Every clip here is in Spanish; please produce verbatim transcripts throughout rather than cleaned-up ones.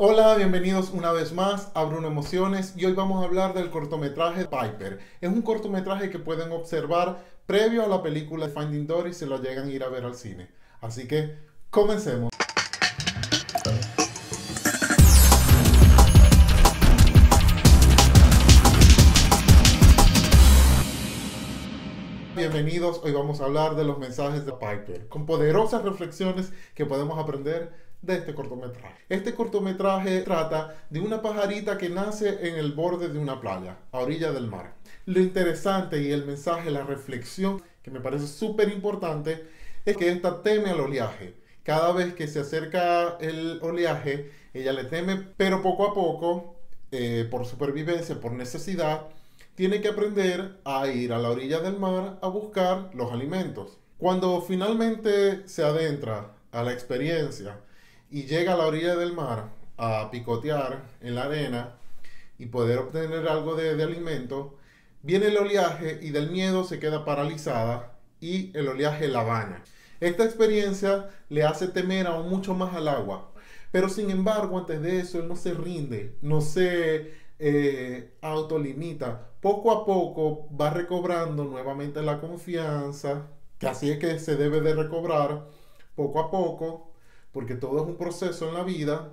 Hola, bienvenidos una vez más a Bruno Emociones y hoy vamos a hablar del cortometraje Piper. Es un cortometraje que pueden observar previo a la película Finding Dory si lo llegan a ir a ver al cine. Así que, comencemos. Bienvenidos, hoy vamos a hablar de los mensajes de Piper, con poderosas reflexiones que podemos aprender de este cortometraje. Este cortometraje trata de una pajarita que nace en el borde de una playa, a orilla del mar. Lo interesante y el mensaje, la reflexión, que me parece súper importante, es que esta teme al oleaje. Cada vez que se acerca el oleaje, ella le teme, pero poco a poco, eh, por supervivencia, por necesidad, tiene que aprender a ir a la orilla del mar a buscar los alimentos. Cuando finalmente se adentra a la experiencia, y llega a la orilla del mar a picotear en la arena y poder obtener algo de, de alimento, viene el oleaje y del miedo se queda paralizada y el oleaje la baña. Esta experiencia le hace temer aún mucho más al agua, pero sin embargo antes de eso él no se rinde, no se eh, autolimita. Poco a poco va recobrando nuevamente la confianza, que así es que se debe de recobrar poco a poco, porque todo es un proceso en la vida,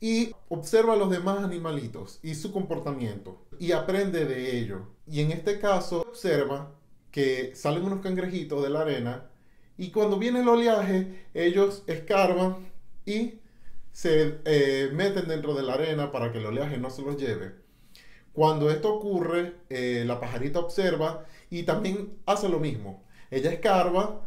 y observa a los demás animalitos y su comportamiento, y aprende de ello. Y en este caso observa que salen unos cangrejitos de la arena, y cuando viene el oleaje, ellos escarban y se eh, meten dentro de la arena para que el oleaje no se los lleve. Cuando esto ocurre, eh, la pajarita observa y también hace lo mismo. Ella escarba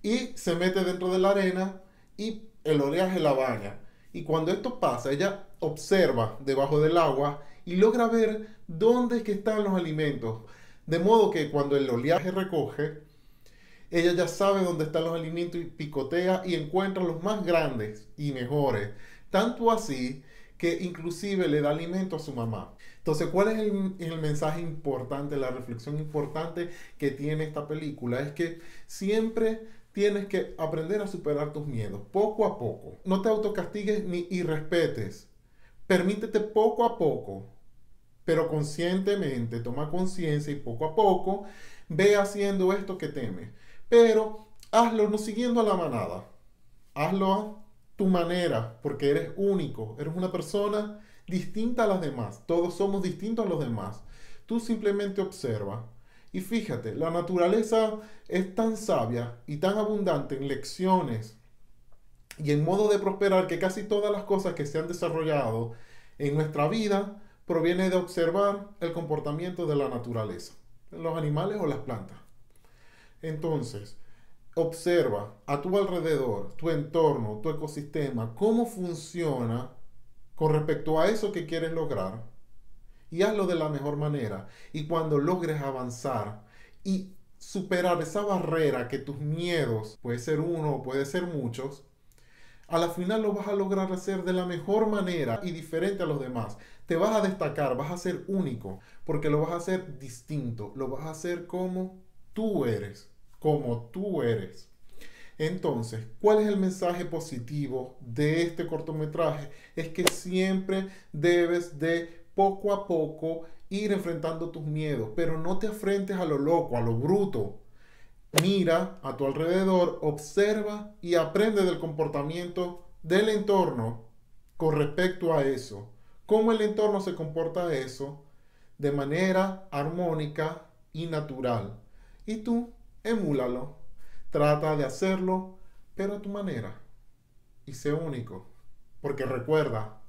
y se mete dentro de la arena y el oleaje la baña. Y cuando esto pasa, ella observa debajo del agua y logra ver dónde es que están los alimentos. De modo que cuando el oleaje recoge, ella ya sabe dónde están los alimentos y picotea y encuentra los más grandes y mejores. Tanto así que inclusive le da alimento a su mamá. Entonces, ¿cuál es el, el mensaje importante, la reflexión importante que tiene esta película? Es que siempre tienes que aprender a superar tus miedos, poco a poco. No te autocastigues ni irrespetes. Permítete poco a poco, pero conscientemente, toma conciencia y poco a poco ve haciendo esto que temes. Pero hazlo no siguiendo a la manada. Hazlo a tu manera, porque eres único. Eres una persona distinta a las demás. Todos somos distintos a los demás. Tú simplemente observa. Y fíjate, la naturaleza es tan sabia y tan abundante en lecciones y en modo de prosperar que casi todas las cosas que se han desarrollado en nuestra vida proviene de observar el comportamiento de la naturaleza, los animales o las plantas. Entonces, observa a tu alrededor, tu entorno, tu ecosistema, cómo funciona con respecto a eso que quieres lograr. Y hazlo de la mejor manera. Y cuando logres avanzar y superar esa barrera que tus miedos, puede ser uno, puede ser muchos, a la final lo vas a lograr hacer de la mejor manera y diferente a los demás. Te vas a destacar, vas a ser único, porque lo vas a hacer distinto, lo vas a hacer como tú eres, como tú eres. Entonces, ¿cuál es el mensaje positivo de este cortometraje? Es que siempre debes de poco a poco ir enfrentando tus miedos, pero no te afrentes a lo loco, a lo bruto. Mira a tu alrededor, observa y aprende del comportamiento del entorno con respecto a eso. Cómo el entorno se comporta a eso de manera armónica y natural. Y tú, emúlalo. Trata de hacerlo, pero a tu manera. Y sé único. Porque recuerda,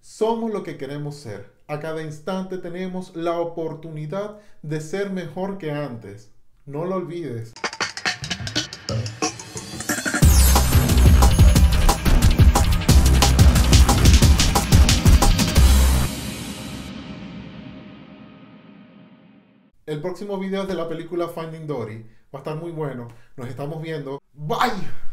somos lo que queremos ser. A cada instante tenemos la oportunidad de ser mejor que antes. No lo olvides. El próximo video de la película Finding Dory va a estar muy bueno. Nos estamos viendo. Bye.